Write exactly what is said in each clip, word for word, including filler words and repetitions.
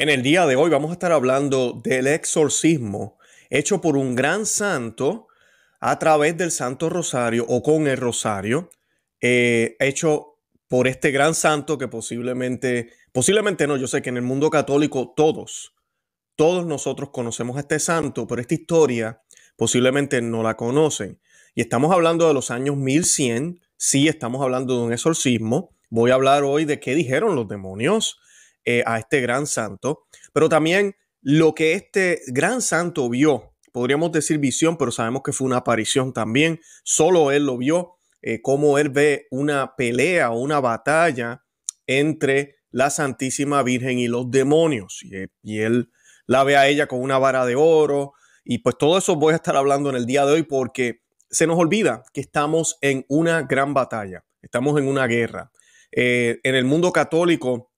En el día de hoy vamos a estar hablando del exorcismo hecho por un gran santo a través del Santo Rosario o con el Rosario, eh, hecho por este gran santo que posiblemente, posiblemente no, yo sé que en el mundo católico todos, todos nosotros conocemos a este santo, pero esta historia posiblemente no la conocen. Y estamos hablando de los años mil cien, sí estamos hablando de un exorcismo. Voy a hablar hoy de qué dijeron los demonios eh, a este gran santo, pero también lo que este gran santo vio. Podríamos decir visión, pero sabemos que fue una aparición también. Solo él lo vio, eh, cómo él ve una pelea o una batalla entre la Santísima Virgen y los demonios. Y, y él la ve a ella con una vara de oro. Y pues todo eso voy a estar hablando en el día de hoy porque se nos olvida que estamos en una gran batalla. Estamos en una guerra. Eh, en el mundo católico,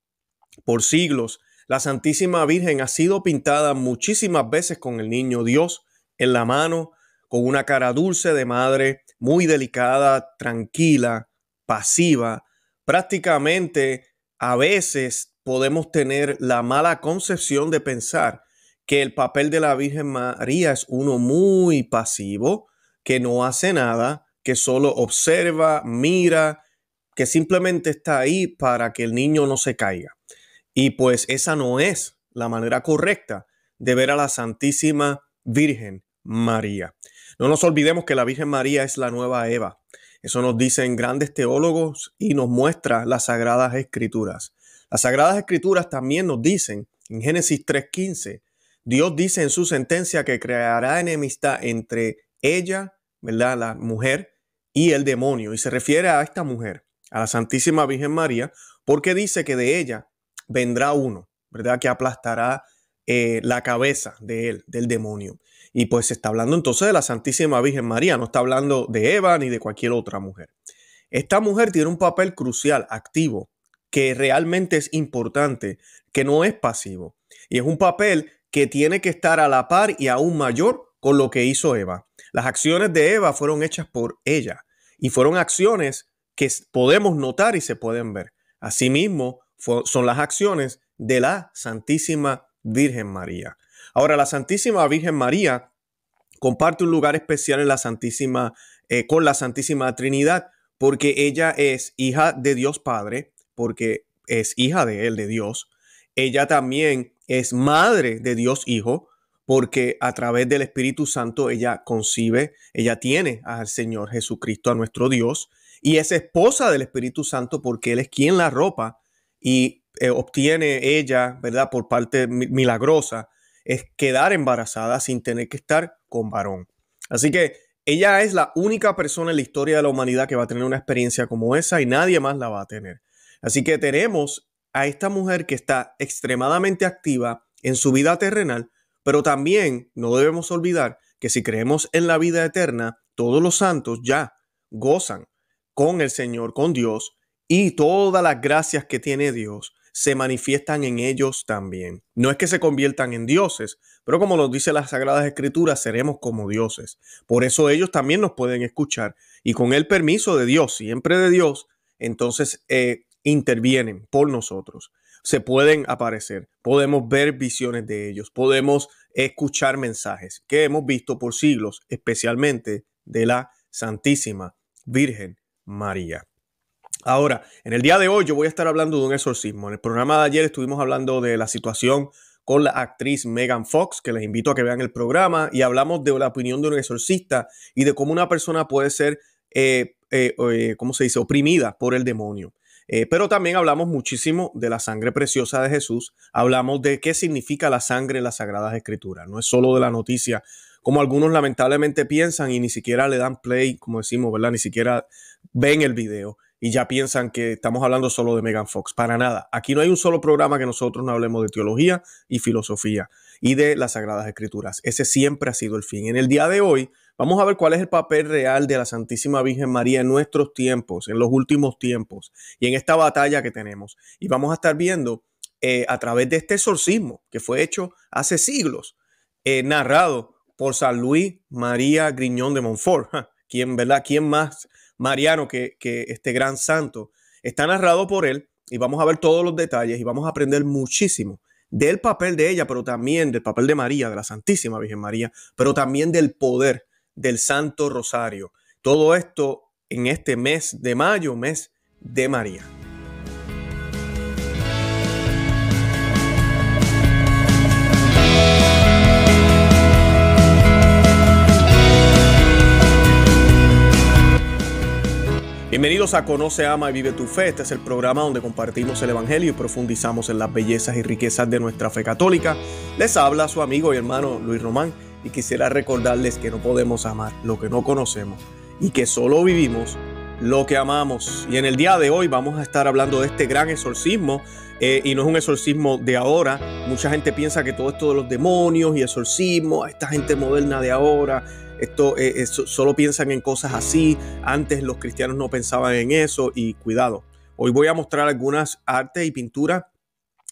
por siglos, la Santísima Virgen ha sido pintada muchísimas veces con el niño Dios en la mano, con una cara dulce de madre, muy delicada, tranquila, pasiva. Prácticamente a veces podemos tener la mala concepción de pensar que el papel de la Virgen María es uno muy pasivo, que no hace nada, que solo observa, mira, que simplemente está ahí para que el niño no se caiga. Y pues esa no es la manera correcta de ver a la Santísima Virgen María. No nos olvidemos que la Virgen María es la nueva Eva. Eso nos dicen grandes teólogos y nos muestra las Sagradas Escrituras. Las Sagradas Escrituras también nos dicen en Génesis tres quince, Dios dice en su sentencia que creará enemistad entre ella, ¿verdad?, la mujer y el demonio. Y se refiere a esta mujer, a la Santísima Virgen María, porque dice que de ella vendrá uno, ¿verdad?, que aplastará eh, la cabeza de él, del demonio. Y pues se está hablando entonces de la Santísima Virgen María, no está hablando de Eva ni de cualquier otra mujer. Esta mujer tiene un papel crucial, activo, que realmente es importante, que no es pasivo. Y es un papel que tiene que estar a la par y aún mayor con lo que hizo Eva. Las acciones de Eva fueron hechas por ella y fueron acciones que podemos notar y se pueden ver. Asimismo, son las acciones de la Santísima Virgen María. Ahora, la Santísima Virgen María comparte un lugar especial en la Santísima, eh, con la Santísima Trinidad, porque ella es hija de Dios Padre, porque es hija de Él, de Dios. Ella también es madre de Dios Hijo, porque a través del Espíritu Santo ella concibe, ella tiene al Señor Jesucristo, a nuestro Dios, y es esposa del Espíritu Santo porque Él es quien la arropa. Y eh, obtiene ella, ¿verdad?, por parte milagrosa, es quedar embarazada sin tener que estar con varón. Así que ella es la única persona en la historia de la humanidad que va a tener una experiencia como esa y nadie más la va a tener. Así que tenemos a esta mujer que está extremadamente activa en su vida terrenal, pero también no debemos olvidar que si creemos en la vida eterna, todos los santos ya gozan con el Señor, con Dios, y todas las gracias que tiene Dios se manifiestan en ellos también. No es que se conviertan en dioses, pero como nos dice las Sagradas Escrituras, seremos como dioses. Por eso ellos también nos pueden escuchar. Y con el permiso de Dios, siempre de Dios, entonces eh, intervienen por nosotros. Se pueden aparecer, podemos ver visiones de ellos, podemos escuchar mensajes que hemos visto por siglos, especialmente de la Santísima Virgen María. Ahora, en el día de hoy yo voy a estar hablando de un exorcismo. En el programa de ayer estuvimos hablando de la situación con la actriz Megan Fox, que les invito a que vean el programa, y hablamos de la opinión de un exorcista y de cómo una persona puede ser, eh, eh, eh, ¿cómo se dice?, oprimida por el demonio. Eh, pero también hablamos muchísimo de la sangre preciosa de Jesús. Hablamos de qué significa la sangre en las Sagradas Escrituras. No es solo de la noticia, como algunos lamentablemente piensan y ni siquiera le dan play, como decimos, ¿verdad? Ni siquiera ven el video. Y ya piensan que estamos hablando solo de Megan Fox. Para nada. Aquí no hay un solo programa que nosotros no hablemos de teología y filosofía y de las Sagradas Escrituras. Ese siempre ha sido el fin. En el día de hoy vamos a ver cuál es el papel real de la Santísima Virgen María en nuestros tiempos, en los últimos tiempos y en esta batalla que tenemos. Y vamos a estar viendo eh, a través de este exorcismo que fue hecho hace siglos, eh, narrado por San Luis María Griñón de Montfort. ¿Quién, verdad? ¿Quién más mariano que, que este gran santo? Está narrado por él y vamos a ver todos los detalles y vamos a aprender muchísimo del papel de ella, pero también del papel de María, de la Santísima Virgen María, pero también del poder del Santo Rosario. Todo esto en este mes de mayo, mes de María. Bienvenidos a Conoce, Ama y Vive tu Fe. Este es el programa donde compartimos el Evangelio y profundizamos en las bellezas y riquezas de nuestra fe católica. Les habla su amigo y hermano Luis Román y quisiera recordarles que no podemos amar lo que no conocemos y que solo vivimos lo que amamos. Y en el día de hoy vamos a estar hablando de este gran exorcismo eh, y no es un exorcismo de ahora. Mucha gente piensa que todo esto de los demonios y exorcismo, esta gente moderna de ahora... Esto eh, es, solo piensan en cosas así. Antes los cristianos no pensaban en eso y cuidado. Hoy voy a mostrar algunas artes y pinturas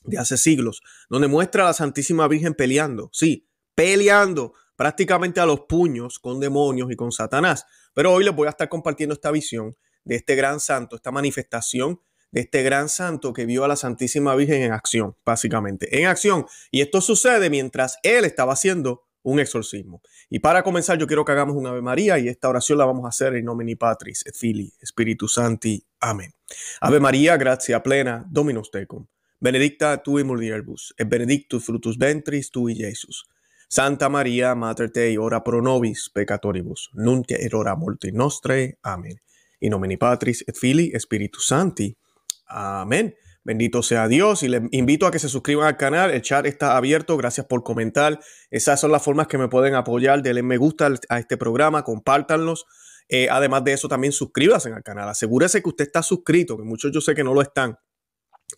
de hace siglos donde muestra a la Santísima Virgen peleando. Sí, peleando prácticamente a los puños con demonios y con Satanás. Pero hoy les voy a estar compartiendo esta visión de este gran santo, esta manifestación de este gran santo que vio a la Santísima Virgen en acción, básicamente en acción. Y esto sucede mientras él estaba haciendo un exorcismo. Y para comenzar, yo quiero que hagamos un Ave María y esta oración la vamos a hacer en nomine Patris, et Filii, Spiritu Sancti. Amén. Ave María, gratia plena, Dominus tecum. Benedicta tu in mulieribus, et benedictus fructus ventris tui, Iesus. Santa María, Mater Dei, ora pro nobis peccatoribus, nunc et hora mortis nostrae. Amén. In nomine Patris, et Filii, Spiritu Sancti. Amén. Bendito sea Dios y les invito a que se suscriban al canal. El chat está abierto. Gracias por comentar. Esas son las formas que me pueden apoyar. Denle me gusta a este programa. Compártanlos. Eh, además de eso, también suscríbanse al canal. Asegúrese que usted está suscrito, que muchos yo sé que no lo están.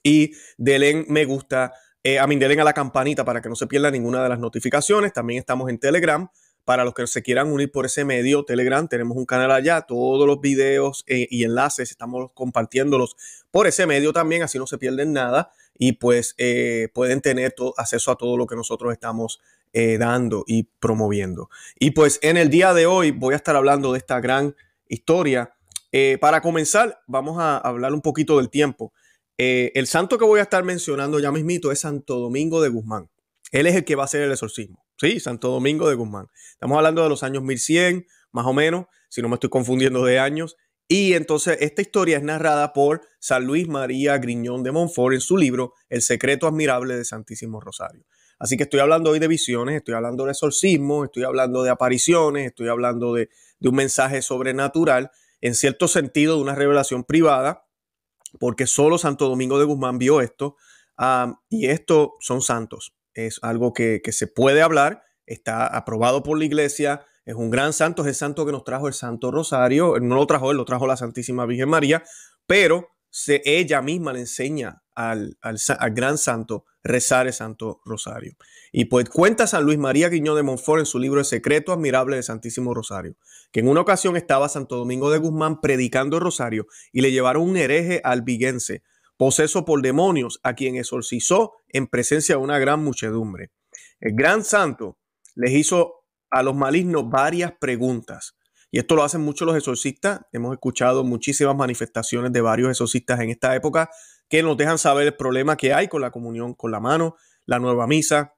Y denle me gusta. Eh, a mí denle a la campanita para que no se pierda ninguna de las notificaciones. También estamos en Telegram. Para los que se quieran unir por ese medio, Telegram, tenemos un canal allá. Todos los videos eh, y enlaces estamos compartiéndolos por ese medio también. Así no se pierden nada y pues eh, pueden tener acceso a todo lo que nosotros estamos eh, dando y promoviendo. Y pues en el día de hoy voy a estar hablando de esta gran historia. Eh, para comenzar, vamos a hablar un poquito del tiempo. Eh, el santo que voy a estar mencionando ya mismito es Santo Domingo de Guzmán. Él es el que va a hacer el exorcismo. Sí, Santo Domingo de Guzmán. Estamos hablando de los años mil cien, más o menos, si no me estoy confundiendo de años. Y entonces esta historia es narrada por San Luis María Griñón de Montfort en su libro El secreto admirable de Santísimo Rosario. Así que estoy hablando hoy de visiones, estoy hablando de exorcismo, estoy hablando de apariciones, estoy hablando de, de un mensaje sobrenatural, en cierto sentido de una revelación privada, porque solo Santo Domingo de Guzmán vio esto. Um, y estos son santos. Es algo que, que se puede hablar, está aprobado por la iglesia, es un gran santo, es el santo que nos trajo el Santo Rosario, no lo trajo él, lo trajo la Santísima Virgen María, pero se, ella misma le enseña al, al, al gran santo rezar el Santo Rosario. Y pues cuenta San Luis María Griñón de Montfort en su libro El secreto admirable del Santísimo Rosario, que en una ocasión estaba Santo Domingo de Guzmán predicando el Rosario y le llevaron un hereje albigense, poseso por demonios, a quien exorcizó en presencia de una gran muchedumbre. El gran santo les hizo a los malignos varias preguntas. Y esto lo hacen muchos los exorcistas. Hemos escuchado muchísimas manifestaciones de varios exorcistas en esta época que nos dejan saber el problema que hay con la comunión con la mano, la nueva misa,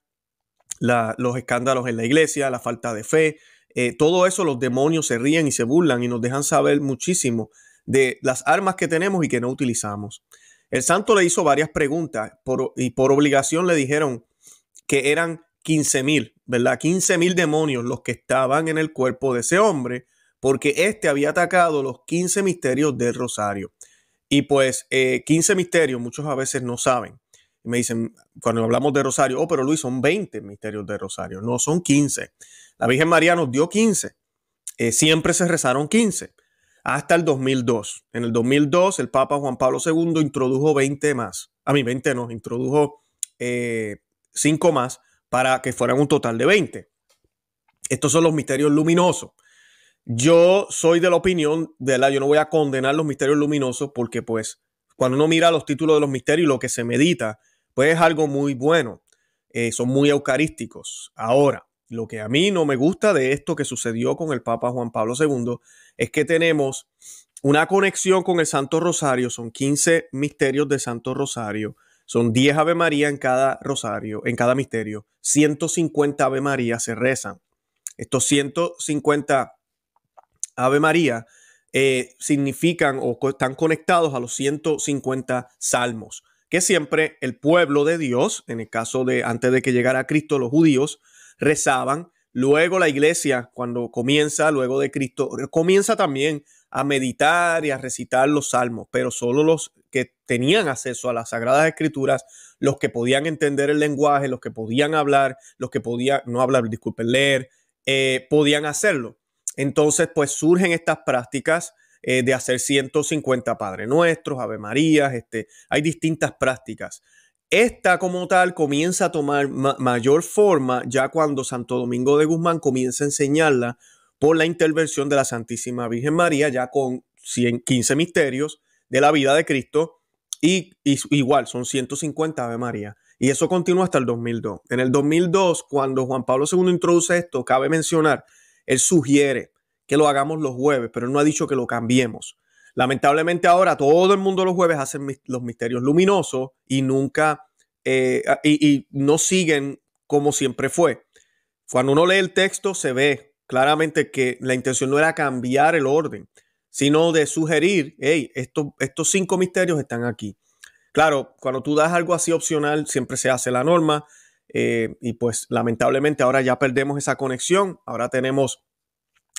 la, los escándalos en la iglesia, la falta de fe. Eh, todo eso los demonios se ríen y se burlan y nos dejan saber muchísimo de las armas que tenemos y que no utilizamos. El santo le hizo varias preguntas por, y por obligación le dijeron que eran quince mil, ¿verdad? quince mil demonios los que estaban en el cuerpo de ese hombre porque este había atacado los quince misterios del Rosario. Y pues eh, quince misterios muchos a veces no saben. Me dicen, cuando hablamos de Rosario, oh, pero Luis, son veinte misterios del Rosario. No, son quince. La Virgen María nos dio quince. Eh, siempre se rezaron quince. Hasta el dos mil dos. En el dos mil dos, el Papa Juan Pablo segundo introdujo veinte más. A mí, veinte no, introdujo eh, cinco más para que fueran un total de veinte. Estos son los misterios luminosos. Yo soy de la opinión, de la, yo no voy a condenar los misterios luminosos porque pues cuando uno mira los títulos de los misterios y lo que se medita, pues es algo muy bueno. Eh, son muy eucarísticos. Ahora, lo que a mí no me gusta de esto que sucedió con el Papa Juan Pablo segundo es que tenemos una conexión con el Santo Rosario. Son quince misterios del Santo Rosario. Son diez Ave María en cada rosario, en cada misterio. ciento cincuenta Ave María se rezan. Estos ciento cincuenta Ave María eh, significan o están conectados a los ciento cincuenta salmos, que siempre el pueblo de Dios, en el caso de antes de que llegara Cristo, los judíos rezaban. Luego la iglesia, cuando comienza, luego de Cristo, comienza también a meditar y a recitar los salmos, pero solo los que tenían acceso a las Sagradas Escrituras, los que podían entender el lenguaje, los que podían hablar, los que podían, no hablar, disculpen, leer, eh, podían hacerlo. Entonces, pues surgen estas prácticas eh, de hacer ciento cincuenta Padre Nuestros, Ave Marías, este, hay distintas prácticas. Esta como tal comienza a tomar ma- mayor forma ya cuando Santo Domingo de Guzmán comienza a enseñarla por la intervención de la Santísima Virgen María, ya con quince misterios de la vida de Cristo y, y igual son ciento cincuenta Ave María. Y eso continúa hasta el dos mil dos. En el dos mil dos, cuando Juan Pablo segundo introduce esto, cabe mencionar, él sugiere que lo hagamos los jueves, pero él no ha dicho que lo cambiemos. Lamentablemente ahora todo el mundo los jueves hace los misterios luminosos y nunca, eh, y, y no siguen como siempre fue. Cuando uno lee el texto se ve claramente que la intención no era cambiar el orden, sino de sugerir, hey, estos, estos cinco misterios están aquí. Claro, cuando tú das algo así opcional siempre se hace la norma eh, y pues lamentablemente ahora ya perdemos esa conexión. Ahora tenemos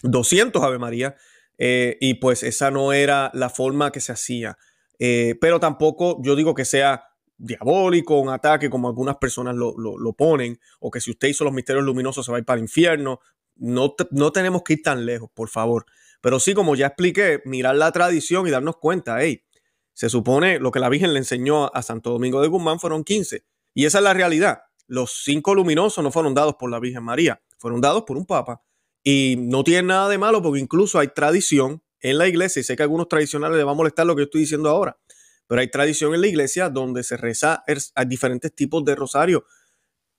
doscientos Ave María. Eh, y pues esa no era la forma que se hacía, eh, pero tampoco yo digo que sea diabólico, un ataque como algunas personas lo, lo, lo ponen, o que si usted hizo los misterios luminosos se va a ir para el infierno. No, te, no tenemos que ir tan lejos, por favor, pero sí, como ya expliqué, mirar la tradición y darnos cuenta, hey, se supone lo que la Virgen le enseñó a Santo Domingo de Guzmán fueron quince, y esa es la realidad. Los cinco luminosos no fueron dados por la Virgen María, fueron dados por un papa. Y no tiene nada de malo porque incluso hay tradición en la iglesia, y sé que a algunos tradicionales les va a molestar lo que yo estoy diciendo ahora, pero hay tradición en la iglesia donde se reza a diferentes tipos de rosario.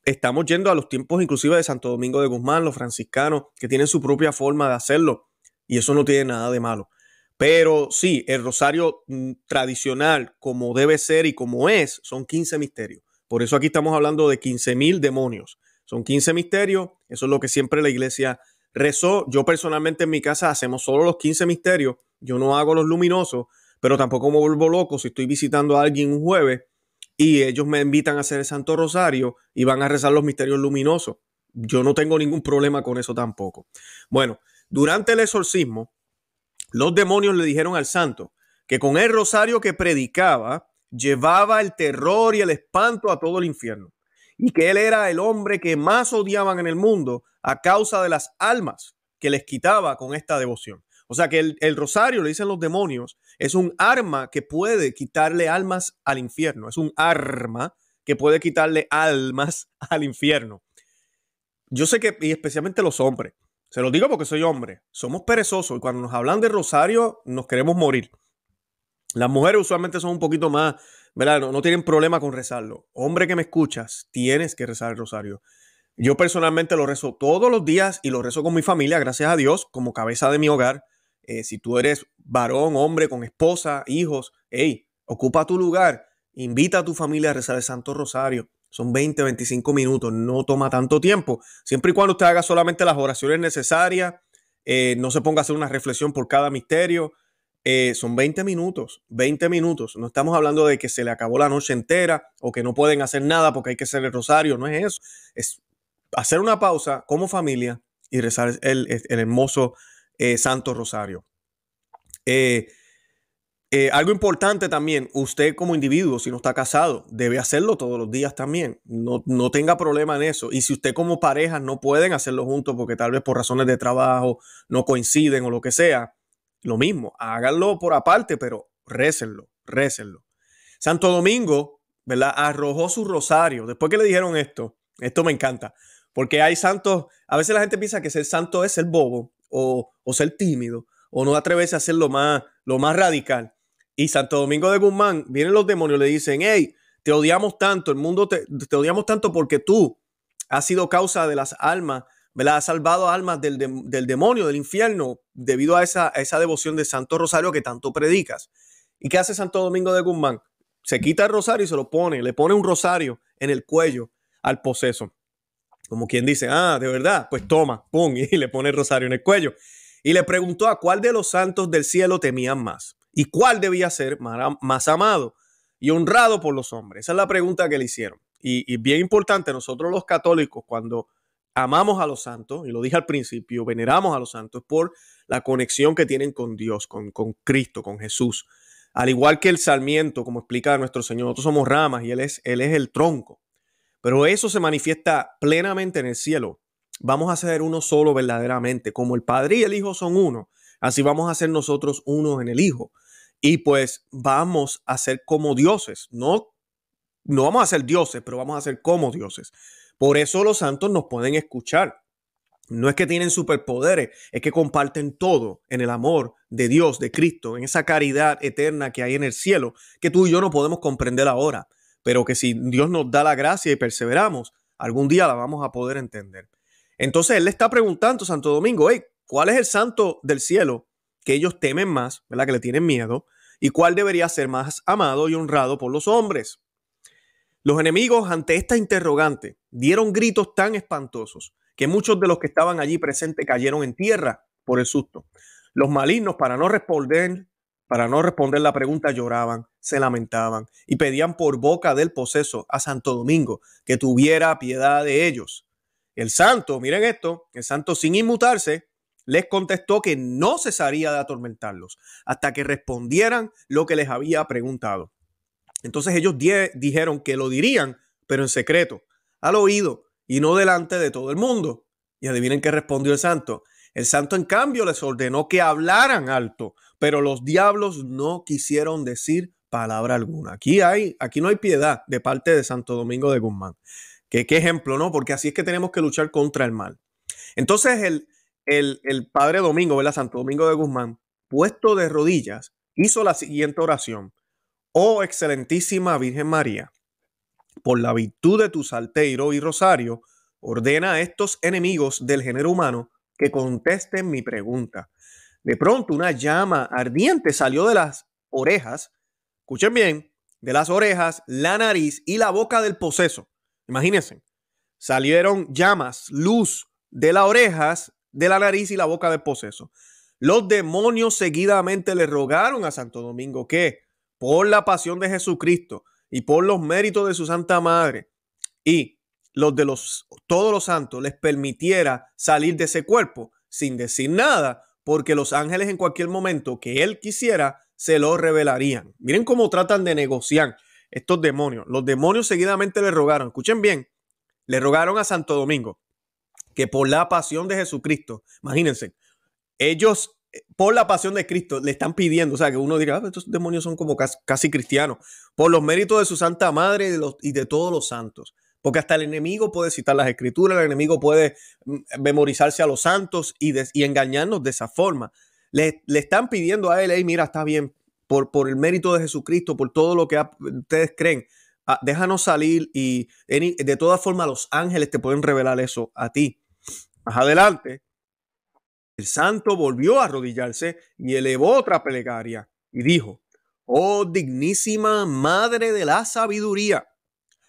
Estamos yendo a los tiempos inclusive de Santo Domingo de Guzmán, los franciscanos, que tienen su propia forma de hacerlo, y eso no tiene nada de malo. Pero sí, el rosario tradicional, como debe ser y como es, son quince misterios. Por eso aquí estamos hablando de quince mil demonios. Son quince misterios, eso es lo que siempre la iglesia rezó. Yo personalmente en mi casa hacemos solo los quince misterios. Yo no hago los luminosos, pero tampoco me vuelvo loco si estoy visitando a alguien un jueves y ellos me invitan a hacer el Santo Rosario y van a rezar los misterios luminosos. Yo no tengo ningún problema con eso tampoco. Bueno, durante el exorcismo, los demonios le dijeron al santo que con el rosario que predicaba llevaba el terror y el espanto a todo el infierno, y que él era el hombre que más odiaban en el mundo a causa de las almas que les quitaba con esta devoción. O sea que el, el rosario, le dicen los demonios, es un arma que puede quitarle almas al infierno. Es un arma que puede quitarle almas al infierno. Yo sé que, y especialmente los hombres, se los digo porque soy hombre, somos perezosos y cuando nos hablan de rosario nos queremos morir. Las mujeres usualmente son un poquito más, ¿verdad? No, no tienen problema con rezarlo. Hombre que me escuchas, tienes que rezar el rosario. Yo personalmente lo rezo todos los días y lo rezo con mi familia, gracias a Dios, como cabeza de mi hogar. Eh, si tú eres varón, hombre, con esposa, hijos, hey, ocupa tu lugar, invita a tu familia a rezar el Santo Rosario. Son veinte, veinticinco minutos, no toma tanto tiempo. Siempre y cuando usted haga solamente las oraciones necesarias, eh, no se ponga a hacer una reflexión por cada misterio. Eh, son veinte minutos, veinte minutos. No estamos hablando de que se le acabó la noche entera o que no pueden hacer nada porque hay que hacer el rosario. No es eso. Es hacer una pausa como familia y rezar el, el hermoso eh, Santo Rosario. Eh, eh, algo importante también, usted como individuo, si no está casado, debe hacerlo todos los días también. No, no tenga problema en eso. Y si usted como pareja no pueden hacerlo juntos porque tal vez por razones de trabajo no coinciden o lo que sea, lo mismo, háganlo por aparte, pero récenlo, récenlo. Santo Domingo, ¿verdad?, arrojó su rosario. Después que le dijeron esto, esto me encanta, porque hay santos, a veces la gente piensa que ser santo es ser bobo o, o ser tímido o no atreverse a hacer lo más, lo más radical. Y Santo Domingo de Guzmán, vienen los demonios, le dicen, hey, te odiamos tanto, el mundo te, te odiamos tanto porque tú has sido causa de las almas, ¿verdad? Ha salvado almas del, de, del demonio, del infierno, debido a esa, a esa devoción de Santo Rosario que tanto predicas. ¿Y qué hace Santo Domingo de Guzmán? se quita el rosario y se lo pone, le pone un rosario en el cuello al poseso. Como quien dice, ah, de verdad, pues toma, pum, y le pone el rosario en el cuello. Y le preguntó a cuál de los santos del cielo temían más y cuál debía ser más amado y honrado por los hombres. Esa es la pregunta que le hicieron. Y, y bien importante, nosotros los católicos, cuando amamos a los santos, y lo dije al principio, veneramos a los santos por la conexión que tienen con Dios, con, con Cristo, con Jesús. Al igual que el sarmiento, como explica nuestro Señor, nosotros somos ramas y Él es, él es el tronco. Pero eso se manifiesta plenamente en el cielo. Vamos a ser uno solo verdaderamente. Como el Padre y el Hijo son uno, así vamos a ser nosotros unos en el Hijo. Y pues vamos a ser como dioses. No, no vamos a ser dioses, pero vamos a ser como dioses. Por eso los santos nos pueden escuchar. No es que tienen superpoderes, es que comparten todo en el amor de Dios, de Cristo, en esa caridad eterna que hay en el cielo, que tú y yo no podemos comprender ahora, pero que si Dios nos da la gracia y perseveramos, algún día la vamos a poder entender. Entonces él le está preguntando a Santo Domingo, hey, ¿cuál es el santo del cielo que ellos temen más, ¿verdad? Que le tienen miedo, y cuál debería ser más amado y honrado por los hombres? Los enemigos ante esta interrogante dieron gritos tan espantosos que muchos de los que estaban allí presentes cayeron en tierra por el susto. Los malignos, para no responder, para no responder la pregunta, lloraban, se lamentaban y pedían por boca del poseso a Santo Domingo que tuviera piedad de ellos. El santo, miren esto, el santo sin inmutarse, les contestó que no cesaría de atormentarlos hasta que respondieran lo que les había preguntado. Entonces ellos di dijeron que lo dirían, pero en secreto, al oído y no delante de todo el mundo. Y adivinen qué respondió el santo. El santo, en cambio, les ordenó que hablaran alto, pero los diablos no quisieron decir palabra alguna. Aquí, hay, aquí no hay piedad de parte de Santo Domingo de Guzmán. ¿Qué, qué ejemplo, ¿no? Porque así es que tenemos que luchar contra el mal. Entonces el, el, el padre Domingo, ¿verdad? Santo Domingo de Guzmán, puesto de rodillas, hizo la siguiente oración. Oh excelentísima Virgen María, por la virtud de tu salterio y rosario, ordena a estos enemigos del género humano que contesten mi pregunta. De pronto una llama ardiente salió de las orejas, escuchen bien, de las orejas, la nariz y la boca del poseso. Imagínense, salieron llamas, luz de las orejas, de la nariz y la boca del poseso. Los demonios seguidamente le rogaron a Santo Domingo que, por la pasión de Jesucristo y por los méritos de su Santa Madre y los de los, todos los santos, les permitiera salir de ese cuerpo sin decir nada, porque los ángeles en cualquier momento que él quisiera se lo revelarían. Miren cómo tratan de negociar estos demonios. Los demonios seguidamente le rogaron, escuchen bien, le rogaron a Santo Domingo que por la pasión de Jesucristo, imagínense, ellos por la pasión de Cristo le están pidiendo, o sea, que uno diga, ah, estos demonios son como casi, casi cristianos, por los méritos de su Santa Madre y de, los, y de todos los santos, porque hasta el enemigo puede citar las escrituras, el enemigo puede memorizarse a los santos y, de, y engañarnos de esa forma. Le, le están pidiendo a él, hey, mira, está bien, por, por el mérito de Jesucristo, por todo lo que ha, ustedes creen, ah, déjanos salir y en, de todas formas los ángeles te pueden revelar eso a ti. Más adelante, el santo volvió a arrodillarse y elevó otra plegaria y dijo, oh dignísima madre de la sabiduría,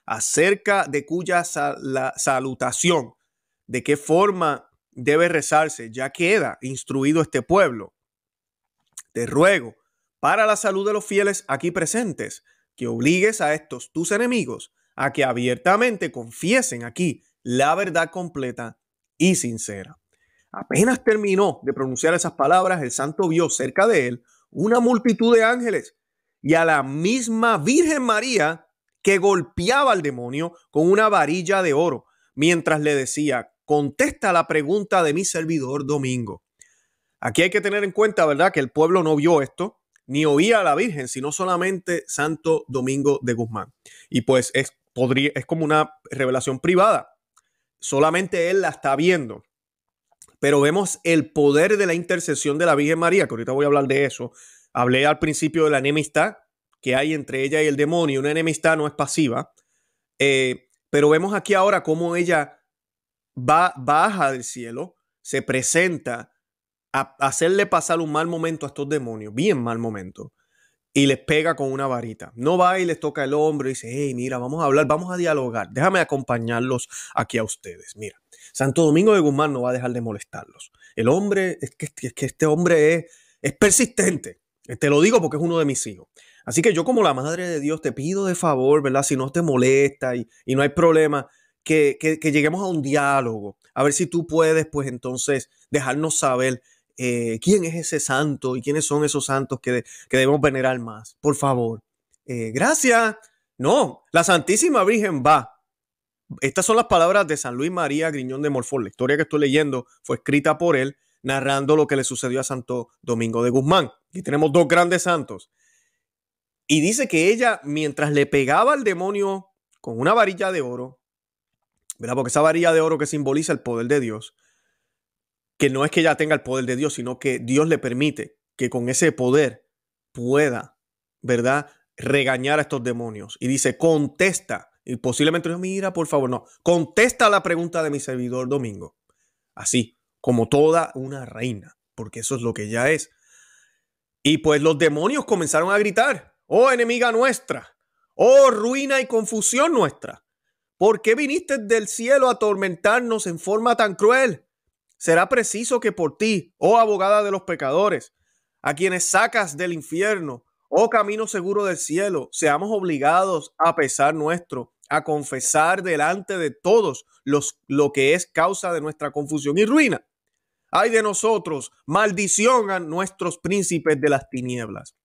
acerca de cuya sal la salutación, de qué forma debe rezarse, ya queda instruido este pueblo. Te ruego, para la salud de los fieles aquí presentes, que obligues a estos tus enemigos a que abiertamente confiesen aquí la verdad completa y sincera. Apenas terminó de pronunciar esas palabras, el santo vio cerca de él una multitud de ángeles y a la misma Virgen María que golpeaba al demonio con una varilla de oro, mientras le decía, contesta la pregunta de mi servidor Domingo. Aquí hay que tener en cuenta, ¿verdad?, que el pueblo no vio esto, ni oía a la Virgen, sino solamente Santo Domingo de Guzmán. Y pues es, podría, es como una revelación privada. Solamente él la está viendo. Pero vemos el poder de la intercesión de la Virgen María, que ahorita voy a hablar de eso. Hablé al principio de la enemistad que hay entre ella y el demonio. Una enemistad no es pasiva. Eh, pero vemos aquí ahora cómo ella va, baja del cielo, se presenta a hacerle pasar un mal momento a estos demonios, bien mal momento. y les pega con una varita. No va y les toca el hombro y dice, hey, mira, vamos a hablar, vamos a dialogar. Déjame acompañarlos aquí a ustedes. Mira, Santo Domingo de Guzmán no va a dejar de molestarlos. El hombre, es que, es que este hombre es, es persistente. Te lo digo porque es uno de mis hijos. Así que yo, como la madre de Dios, te pido de favor, ¿verdad? Si no te molesta y, y no hay problema, que, que, que lleguemos a un diálogo. A ver si tú puedes, pues entonces, dejarnos saber Eh, quién es ese santo y quiénes son esos santos que, de, que debemos venerar más. Por favor. Eh, gracias. No, la Santísima Virgen va. Estas son las palabras de San Luis María Griñón de Morfón. La historia que estoy leyendo fue escrita por él, narrando lo que le sucedió a Santo Domingo de Guzmán. Aquí tenemos dos grandes santos. Y dice que ella, mientras le pegaba al demonio con una varilla de oro, ¿verdad? Porque esa varilla de oro que simboliza el poder de Dios, que no es que ella tenga el poder de Dios, sino que Dios le permite que con ese poder pueda, ¿verdad?, regañar a estos demonios. Y dice, contesta. Y posiblemente, mira, por favor, no. Contesta la pregunta de mi servidor Domingo. Así, como toda una reina, porque eso es lo que ella es. Y pues los demonios comenzaron a gritar, oh enemiga nuestra, oh ruina y confusión nuestra, ¿por qué viniste del cielo a atormentarnos en forma tan cruel? Será preciso que por ti, oh abogada de los pecadores, a quienes sacas del infierno, oh camino seguro del cielo, seamos obligados a pesar nuestro, a confesar delante de todos los, lo que es causa de nuestra confusión y ruina. Ay de nosotros, maldición a nuestros príncipes de las tinieblas.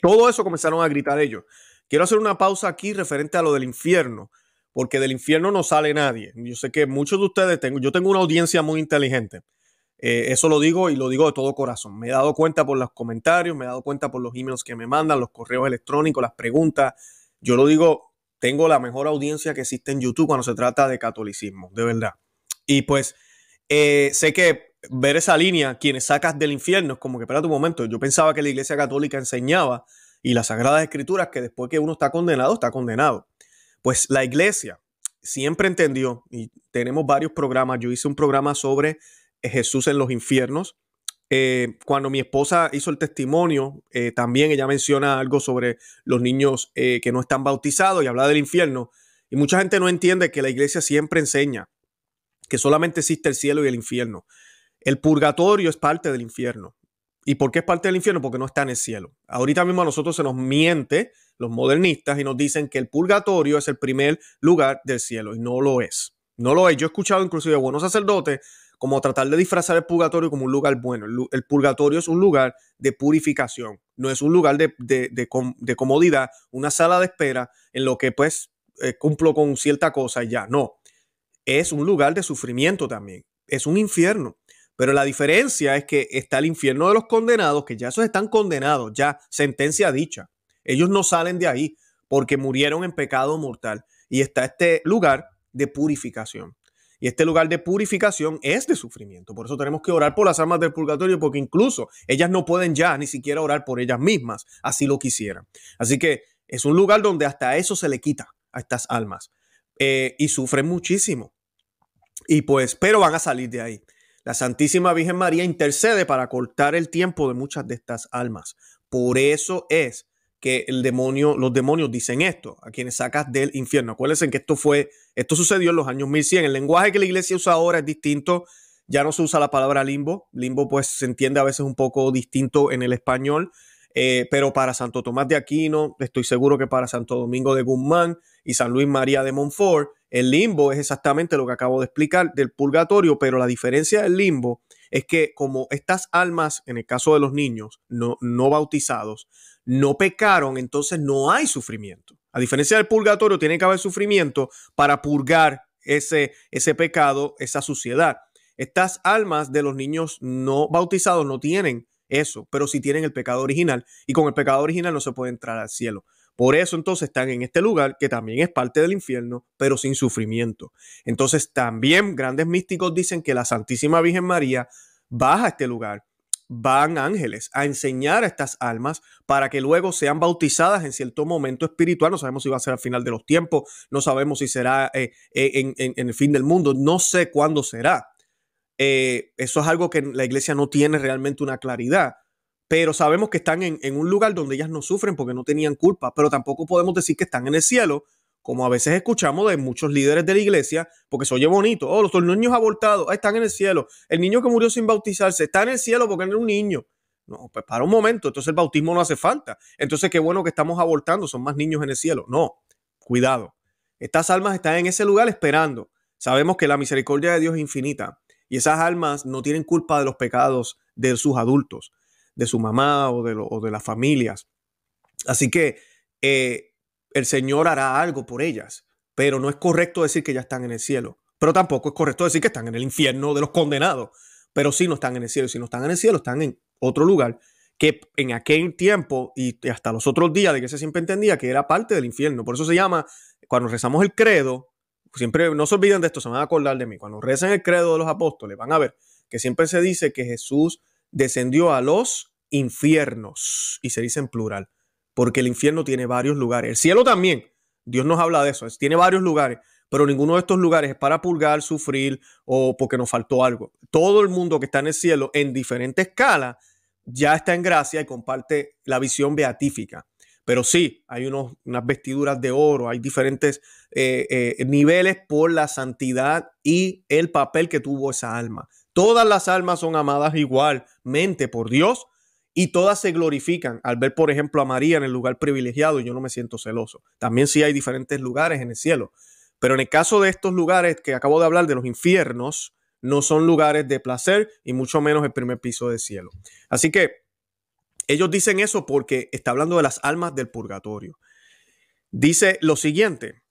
Todo eso comenzaron a gritar ellos. Quiero hacer una pausa aquí referente a lo del infierno, porque del infierno no sale nadie. Yo sé que muchos de ustedes, tengo, yo tengo una audiencia muy inteligente. Eh, eso lo digo y lo digo de todo corazón. Me he dado cuenta por los comentarios, me he dado cuenta por los emails que me mandan, los correos electrónicos, las preguntas. Yo lo digo, tengo la mejor audiencia que existe en YouTube cuando se trata de catolicismo, de verdad. Y pues eh, sé que ver esa línea, quienes sacas del infierno, es como que, espérate un momento, yo pensaba que la Iglesia Católica enseñaba y las Sagradas Escrituras que después que uno está condenado, está condenado. Pues la iglesia siempre entendió, y tenemos varios programas, yo hice un programa sobre Jesús en los infiernos. Eh, cuando mi esposa hizo el testimonio, eh, también ella menciona algo sobre los niños eh, que no están bautizados y habla del infierno. Y mucha gente no entiende que la iglesia siempre enseña que solamente existe el cielo y el infierno. El purgatorio es parte del infierno. ¿Y por qué es parte del infierno? Porque no está en el cielo. Ahorita mismo a nosotros se nos miente los modernistas y nos dicen que el purgatorio es el primer lugar del cielo y no lo es. No lo es. Yo he escuchado inclusive a buenos sacerdotes como tratar de disfrazar el purgatorio como un lugar bueno. El, el purgatorio es un lugar de purificación, no es un lugar de, de, de, com, de comodidad, una sala de espera en lo que pues eh, cumplo con cierta cosa y ya. No, es un lugar de sufrimiento también. Es un infierno. Pero la diferencia es que está el infierno de los condenados, que ya esos están condenados, ya sentencia dicha. Ellos no salen de ahí porque murieron en pecado mortal. Y está este lugar de purificación. Y este lugar de purificación es de sufrimiento. Por eso tenemos que orar por las almas del purgatorio, porque incluso ellas no pueden ya ni siquiera orar por ellas mismas, así lo quisieran. Así que es un lugar donde hasta eso se le quita a estas almas. Eh, y sufren muchísimo. Y pues, pero van a salir de ahí. La Santísima Virgen María intercede para cortar el tiempo de muchas de estas almas. Por eso es que el demonio, los demonios dicen esto, a quienes sacas del infierno. Acuérdense que esto fue, esto sucedió en los años mil cien. El lenguaje que la iglesia usa ahora es distinto. Ya no se usa la palabra limbo. Limbo pues se entiende a veces un poco distinto en el español. Eh, pero para Santo Tomás de Aquino, estoy seguro que para Santo Domingo de Guzmán y San Luis María de Montfort, el limbo es exactamente lo que acabo de explicar del purgatorio, pero la diferencia del limbo es que como estas almas, en el caso de los niños no, no bautizados, no pecaron, entonces no hay sufrimiento. A diferencia del purgatorio, tiene que haber sufrimiento para purgar ese, ese pecado, esa suciedad. Estas almas de los niños no bautizados no tienen eso, pero sí tienen el pecado original y con el pecado original no se puede entrar al cielo. Por eso entonces están en este lugar que también es parte del infierno, pero sin sufrimiento. Entonces también grandes místicos dicen que la Santísima Virgen María baja a este lugar. Van ángeles a enseñar a estas almas para que luego sean bautizadas en cierto momento espiritual. No sabemos si va a ser al final de los tiempos, no sabemos si será eh, en, en, en el fin del mundo, no sé cuándo será. Eh, eso es algo que la iglesia no tiene realmente una claridad. pero sabemos que están en, en un lugar donde ellas no sufren porque no tenían culpa, pero tampoco podemos decir que están en el cielo, como a veces escuchamos de muchos líderes de la iglesia, porque se oye bonito. Oh, los niños abortados, ah, están en el cielo. El niño que murió sin bautizarse está en el cielo porque era un niño. No, pues para un momento, entonces el bautismo no hace falta. Entonces qué bueno que estamos abortando, son más niños en el cielo. No, cuidado. Estas almas están en ese lugar esperando. Sabemos que la misericordia de Dios es infinita y esas almas no tienen culpa de los pecados de sus adultos, de su mamá o de, lo, o de las familias. Así que eh, el Señor hará algo por ellas, pero no es correcto decir que ya están en el cielo, pero tampoco es correcto decir que están en el infierno de los condenados, pero sí no están en el cielo. Si no están en el cielo, están en otro lugar que en aquel tiempo y hasta los otros días de que se siempre entendía que era parte del infierno. Por eso se llama, cuando rezamos el credo, siempre no se olviden de esto, se van a acordar de mí. Cuando rezan el credo de los apóstoles, van a ver que siempre se dice que Jesús descendió a los infiernos, y se dice en plural, porque el infierno tiene varios lugares. El cielo también, Dios nos habla de eso, tiene varios lugares, pero ninguno de estos lugares es para purgar, sufrir o porque nos faltó algo. Todo el mundo que está en el cielo en diferente escala ya está en gracia y comparte la visión beatífica. Pero sí, hay unos, unas vestiduras de oro, hay diferentes eh, eh, niveles por la santidad y el papel que tuvo esa alma. Todas las almas son amadas igualmente por Dios y todas se glorifican al ver, por ejemplo, a María en el lugar privilegiado. Yo no me siento celoso. También sí hay diferentes lugares en el cielo, pero en el caso de estos lugares que acabo de hablar, de los infiernos, no son lugares de placer y mucho menos el primer piso del cielo. Así que ellos dicen eso porque está hablando de las almas del purgatorio. Dice lo siguiente,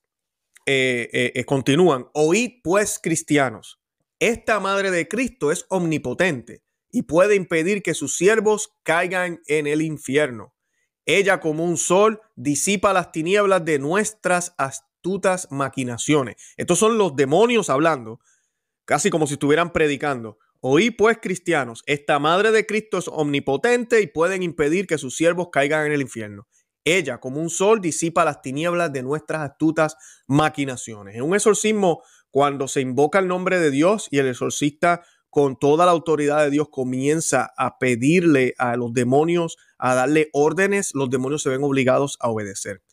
eh, eh, eh, continúan, oíd pues cristianos, esta madre de Cristo es omnipotente y puede impedir que sus siervos caigan en el infierno. Ella como un sol disipa las tinieblas de nuestras astutas maquinaciones. Estos son los demonios hablando, casi como si estuvieran predicando. Oí pues cristianos, esta madre de Cristo es omnipotente y pueden impedir que sus siervos caigan en el infierno. Ella como un sol disipa las tinieblas de nuestras astutas maquinaciones. En un exorcismo, cuando se invoca el nombre de Dios y el exorcista con toda la autoridad de Dios comienza a pedirle a los demonios, a darle órdenes, los demonios se ven obligados a obedecer.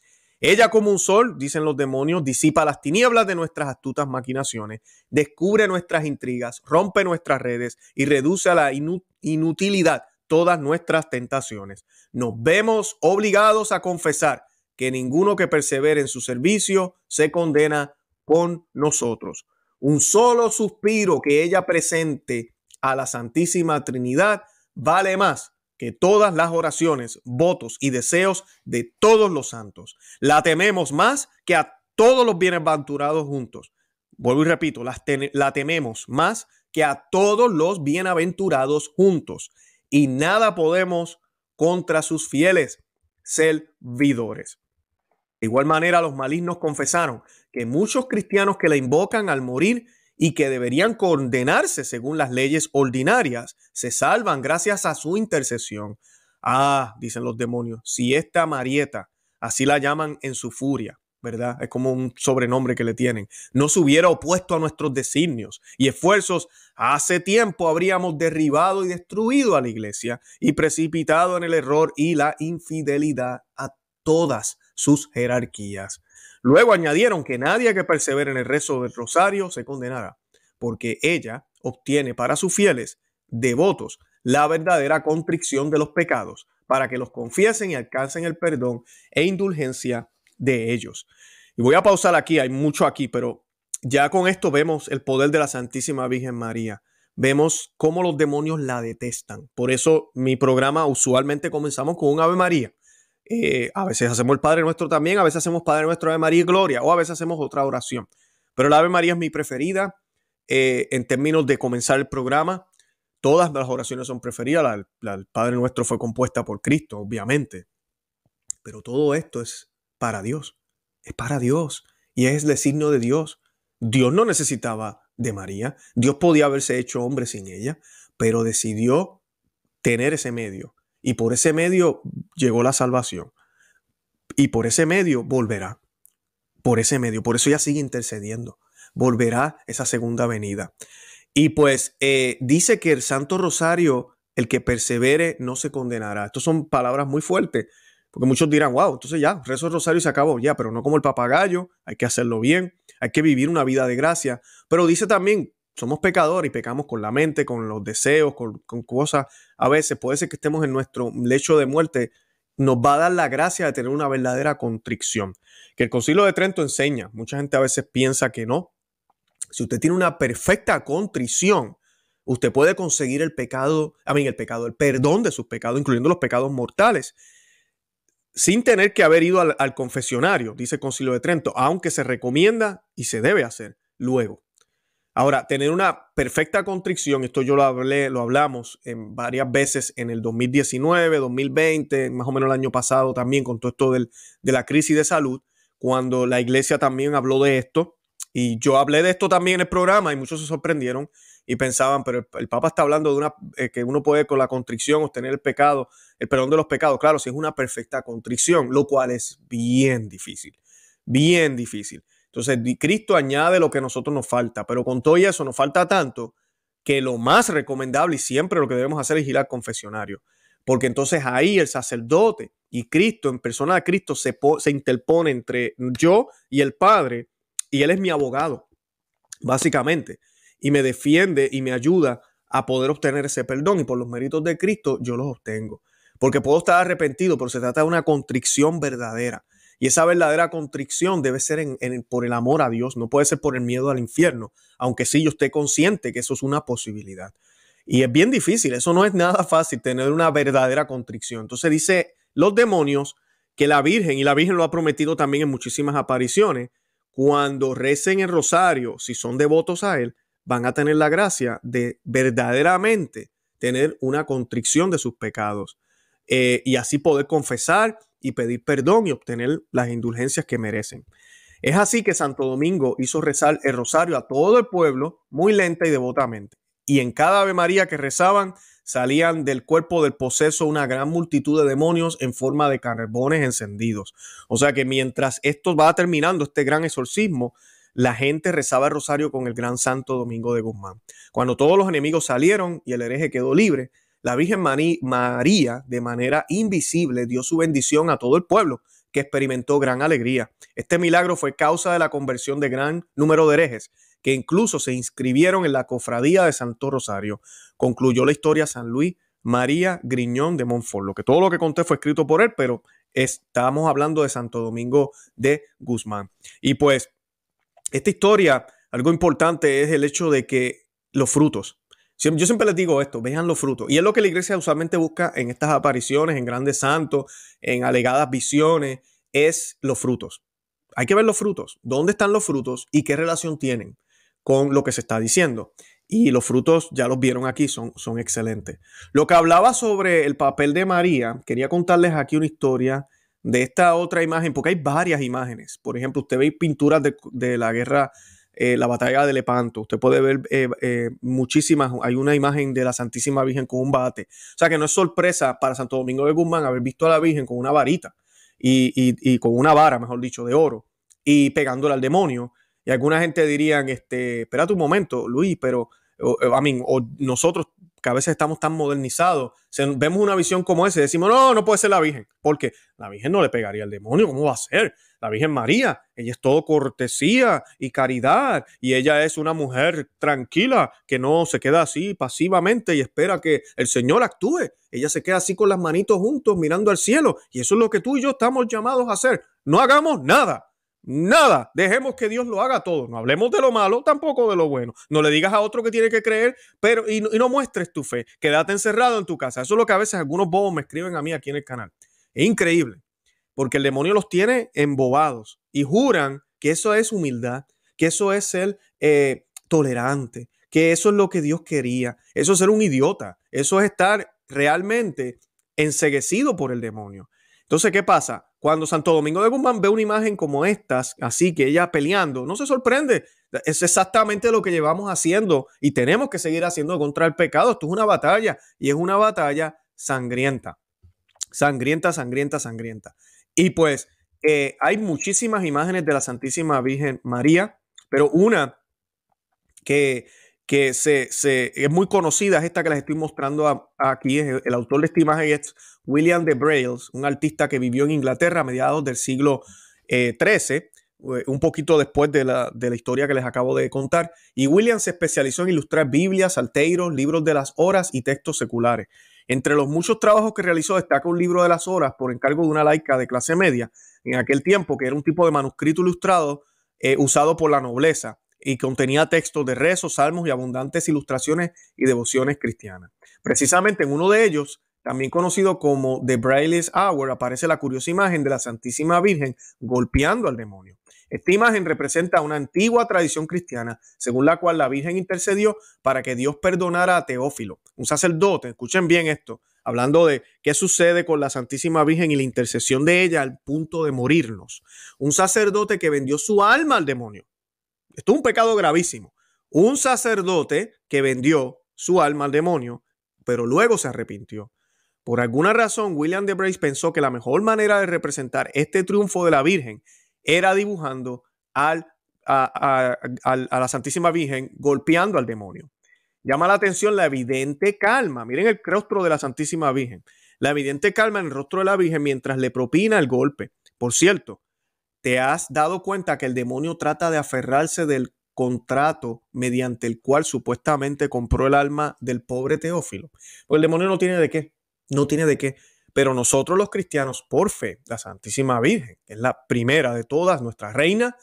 Ella como un sol, dicen los demonios, disipa las tinieblas de nuestras astutas maquinaciones, descubre nuestras intrigas, rompe nuestras redes y reduce a la inutilidad todas nuestras tentaciones. Nos vemos obligados a confesar que ninguno que persevere en su servicio se condena con nosotros. Un solo suspiro que ella presente a la Santísima Trinidad vale más que todas las oraciones, votos y deseos de todos los santos. La tememos más que a todos los bienaventurados juntos. Vuelvo y repito, las te- la tememos más que a todos los bienaventurados juntos. Y nada podemos contra sus fieles servidores. De igual manera, los malignos confesaron que muchos cristianos que la invocan al morir y que deberían condenarse según las leyes ordinarias, se salvan gracias a su intercesión. Ah, dicen los demonios, si esta Marieta, así la llaman en su furia, ¿verdad? Es como un sobrenombre que le tienen. No se hubiera opuesto a nuestros designios y esfuerzos, hace tiempo habríamos derribado y destruido a la iglesia y precipitado en el error y la infidelidad a todas sus jerarquías. Luego añadieron que nadie que persevere en el rezo del rosario se condenará, porque ella obtiene para sus fieles devotos la verdadera contrición de los pecados, para que los confiesen y alcancen el perdón e indulgencia de ellos. Y voy a pausar aquí, hay mucho aquí, pero ya con esto vemos el poder de la Santísima Virgen María. Vemos cómo los demonios la detestan. Por eso mi programa usualmente comenzamos con un Ave María. Eh, a veces hacemos el Padre Nuestro también, a veces hacemos Padre Nuestro, Ave María y Gloria, o a veces hacemos otra oración. Pero la Ave María es mi preferida eh, en términos de comenzar el programa. Todas las oraciones son preferidas. La, la, el Padre Nuestro fue compuesta por Cristo, obviamente. Pero todo esto es para Dios. Es para Dios. Y es el signo de Dios. Dios no necesitaba de María. Dios podía haberse hecho hombre sin ella, pero decidió tener ese medio. Y por ese medio llegó la salvación. Y por ese medio volverá. Por ese medio. Por eso ella sigue intercediendo. Volverá esa segunda venida. Y pues eh, dice que el Santo Rosario el que persevere no se condenará. Estas son palabras muy fuertes, porque muchos dirán, wow, entonces ya, rezo el rosario y se acabó. Ya, pero no como el papagayo, hay que hacerlo bien, hay que vivir una vida de gracia. Pero dice también, somos pecadores y pecamos con la mente, con los deseos, con, con cosas. A veces puede ser que estemos en nuestro lecho de muerte, nos va a dar la gracia de tener una verdadera contrición, que el Concilio de Trento enseña. Mucha gente a veces piensa que no. Si usted tiene una perfecta contrición, usted puede conseguir el pecado, a mí, el pecado, el perdón de sus pecados, incluyendo los pecados mortales, sin tener que haber ido al, al confesionario, dice el Concilio de Trento, aunque se recomienda y se debe hacer luego. Ahora, tener una perfecta contrición, esto yo lo hablé, lo hablamos en varias veces en el dos mil diecinueve, dos mil veinte, más o menos el año pasado también, con todo esto del, de la crisis de salud, cuando la iglesia también habló de esto. Y yo hablé de esto también en el programa y muchos se sorprendieron y pensaban, pero el, el Papa está hablando de una, eh, que uno puede con la contrición obtener el pecado, el perdón de los pecados. Claro, si es una perfecta contrición, lo cual es bien difícil, bien difícil. Entonces, Cristo añade lo que a nosotros nos falta, pero con todo eso nos falta tanto que lo más recomendable y siempre lo que debemos hacer es ir al confesionario, porque entonces ahí el sacerdote y Cristo, en persona de Cristo, se, se interpone entre yo y el Padre. Y él es mi abogado, básicamente, y me defiende y me ayuda a poder obtener ese perdón. Y por los méritos de Cristo yo los obtengo, porque puedo estar arrepentido, pero se trata de una contrición verdadera. Y esa verdadera contrición debe ser en, en, por el amor a Dios, no puede ser por el miedo al infierno, aunque sí yo esté consciente que eso es una posibilidad. Y es bien difícil, eso no es nada fácil, tener una verdadera contrición. Entonces dice los demonios que la Virgen, y la Virgen lo ha prometido también en muchísimas apariciones, cuando recen el rosario, si son devotos a él, van a tener la gracia de verdaderamente tener una contrición de sus pecados eh, y así poder confesar y pedir perdón y obtener las indulgencias que merecen. Es así que Santo Domingo hizo rezar el rosario a todo el pueblo muy lenta y devotamente. Y en cada Ave María que rezaban salían del cuerpo del poseso una gran multitud de demonios en forma de carbones encendidos. O sea que mientras esto va terminando, este gran exorcismo, la gente rezaba el rosario con el gran Santo Domingo de Guzmán. Cuando todos los enemigos salieron y el hereje quedó libre, la Virgen María, de manera invisible, dio su bendición a todo el pueblo, que experimentó gran alegría. Este milagro fue causa de la conversión de gran número de herejes, que incluso se inscribieron en la cofradía de Santo Rosario. Concluyó la historia San Luis María Griñón de Montfort. Lo que todo lo que conté fue escrito por él, pero estamos hablando de Santo Domingo de Guzmán. Y pues esta historia, algo importante es el hecho de que los frutos, yo siempre les digo esto, vean los frutos. Y es lo que la iglesia usualmente busca en estas apariciones, en grandes santos, en alegadas visiones, es los frutos. Hay que ver los frutos. ¿Dónde están los frutos y qué relación tienen con lo que se está diciendo? Y los frutos, ya los vieron aquí, son, son excelentes. Lo que hablaba sobre el papel de María, quería contarles aquí una historia de esta otra imagen, porque hay varias imágenes. Por ejemplo, usted ve pinturas de, de la guerra, eh, la batalla de Lepanto. Usted puede ver eh, eh, muchísimas. Hay una imagen de la Santísima Virgen con un bate. O sea que no es sorpresa para Santo Domingo de Guzmán haber visto a la Virgen con una varita y, y, y con una vara, mejor dicho, de oro y pegándole al demonio. Y alguna gente dirían, este, espérate un momento, Luis, pero o, o, a mí, o nosotros que a veces estamos tan modernizados, se, vemos una visión como esa y decimos, no, no puede ser la Virgen, porque la Virgen no le pegaría al demonio, ¿cómo va a ser? La Virgen María, ella es todo cortesía y caridad, y ella es una mujer tranquila que no se queda así pasivamente y espera que el Señor actúe. Ella se queda así con las manitos juntos mirando al cielo, y eso es lo que tú y yo estamos llamados a hacer. No hagamos nada. Nada, dejemos que Dios lo haga todo. No hablemos de lo malo, tampoco de lo bueno. No le digas a otro que tiene que creer, pero y no, y no muestres tu fe. Quédate encerrado en tu casa. Eso es lo que a veces algunos bobos me escriben a mí aquí en el canal. Es increíble, porque el demonio los tiene embobados y juran que eso es humildad, que eso es ser eh, tolerante, que eso es lo que Dios quería. Eso es ser un idiota. Eso es estar realmente enceguecido por el demonio. Entonces, ¿qué pasa? Cuando Santo Domingo de Guzmán ve una imagen como estas, así que ella peleando, no se sorprende. Es exactamente lo que llevamos haciendo y tenemos que seguir haciendo contra el pecado. Esto es una batalla y es una batalla sangrienta, sangrienta, sangrienta, sangrienta. Y pues eh, hay muchísimas imágenes de la Santísima Virgen María, pero una que que se, se, es muy conocida, es esta que les estoy mostrando a, a aquí. El, el autor de esta imagen es William de Brailes, un artista que vivió en Inglaterra a mediados del siglo trece, eh, un poquito después de la, de la historia que les acabo de contar. Y William se especializó en ilustrar Biblias, salterios, libros de las horas y textos seculares. Entre los muchos trabajos que realizó destaca un libro de las horas por encargo de una laica de clase media en aquel tiempo, que era un tipo de manuscrito ilustrado eh, usado por la nobleza, y contenía textos de rezos, salmos y abundantes ilustraciones y devociones cristianas. Precisamente en uno de ellos, también conocido como The Brailes Hour, aparece la curiosa imagen de la Santísima Virgen golpeando al demonio. Esta imagen representa una antigua tradición cristiana, según la cual la Virgen intercedió para que Dios perdonara a Teófilo, un sacerdote. Escuchen bien esto, hablando de qué sucede con la Santísima Virgen y la intercesión de ella al punto de morirnos. Un sacerdote que vendió su alma al demonio. Esto es un pecado gravísimo. Un sacerdote que vendió su alma al demonio, pero luego se arrepintió. Por alguna razón, William de Brailes pensó que la mejor manera de representar este triunfo de la Virgen era dibujando al, a, a, a, a la Santísima Virgen golpeando al demonio. Llama la atención la evidente calma. Miren el rostro de la Santísima Virgen. La evidente calma en el rostro de la Virgen mientras le propina el golpe. Por cierto, ¿te has dado cuenta que el demonio trata de aferrarse del contrato mediante el cual supuestamente compró el alma del pobre Teófilo? Pues el demonio no tiene de qué, no tiene de qué. Pero nosotros los cristianos, por fe, la Santísima Virgen, que es la primera de todas, nuestra reina,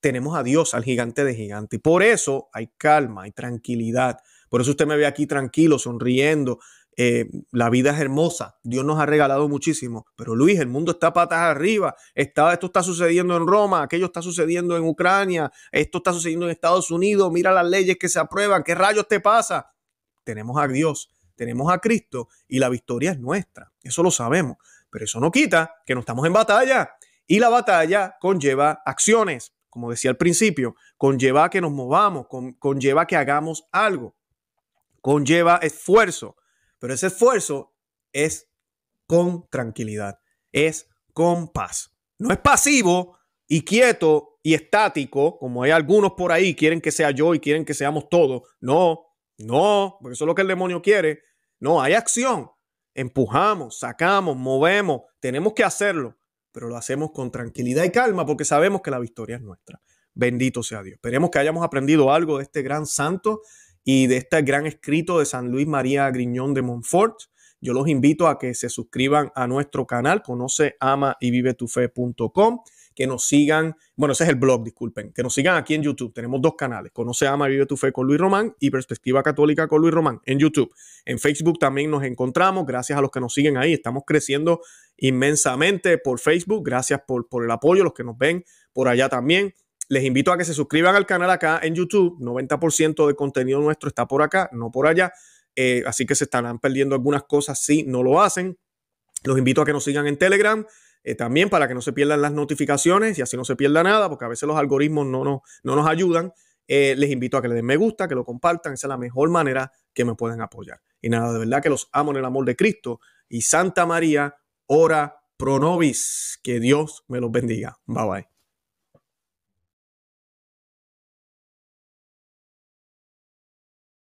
tenemos a Dios, al gigante de gigante. Y por eso hay calma, hay tranquilidad. Por eso usted me ve aquí tranquilo, sonriendo. Eh, la vida es hermosa, Dios nos ha regalado muchísimo, pero Luis, el mundo está patas arriba, está, esto está sucediendo en Roma, aquello está sucediendo en Ucrania, esto está sucediendo en Estados Unidos, mira las leyes que se aprueban, ¿qué rayos te pasa? Tenemos a Dios, tenemos a Cristo y la victoria es nuestra, eso lo sabemos, pero eso no quita que no estamos en batalla y la batalla conlleva acciones, como decía al principio, conlleva que nos movamos, con, conlleva que hagamos algo, conlleva esfuerzo. Pero ese esfuerzo es con tranquilidad, es con paz. No es pasivo y quieto y estático, como hay algunos por ahí, quieren que sea yo y quieren que seamos todos. No, no, porque eso es lo que el demonio quiere. No, hay acción. Empujamos, sacamos, movemos, tenemos que hacerlo, pero lo hacemos con tranquilidad y calma porque sabemos que la victoria es nuestra. Bendito sea Dios. Esperemos que hayamos aprendido algo de este gran santo y de este gran escrito de San Luis María Griñón de Montfort. Yo los invito a que se suscriban a nuestro canal, conoce, ama y vive tu fe punto com, que nos sigan, bueno, ese es el blog, disculpen, que nos sigan aquí en YouTube. Tenemos dos canales, Conoce, Ama y Vive tu Fe con Luis Román y Perspectiva Católica con Luis Román en YouTube. En Facebook también nos encontramos, gracias a los que nos siguen ahí, estamos creciendo inmensamente por Facebook, gracias por, por el apoyo, los que nos ven por allá también. Les invito a que se suscriban al canal acá en YouTube. noventa por ciento del contenido nuestro está por acá, no por allá. Eh, así que se estarán perdiendo algunas cosas si no lo hacen. Los invito a que nos sigan en Telegram eh, también para que no se pierdan las notificaciones y así no se pierda nada, porque a veces los algoritmos no nos, no nos ayudan. Eh, les invito a que le den me gusta, que lo compartan. Esa es la mejor manera que me pueden apoyar. Y nada, de verdad que los amo en el amor de Cristo. Y Santa María, ora pro nobis. Que Dios me los bendiga. Bye, bye.